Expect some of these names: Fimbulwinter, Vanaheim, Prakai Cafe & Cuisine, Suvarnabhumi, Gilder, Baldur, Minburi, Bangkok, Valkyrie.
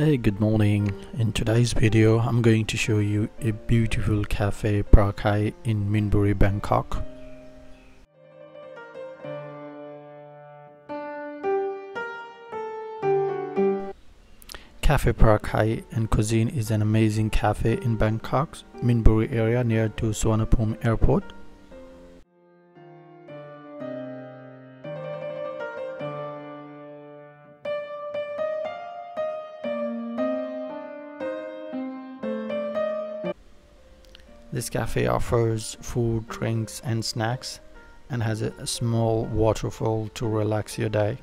Hey, good morning. In today's video I'm going to show you a beautiful cafe, Prakai, in Minburi, Bangkok. Cafe Prakai and Cuisine is an amazing cafe in Bangkok's Minburi area near to Suvarnabhumi airport. This cafe offers food, drinks and snacks and has a small waterfall to relax your day.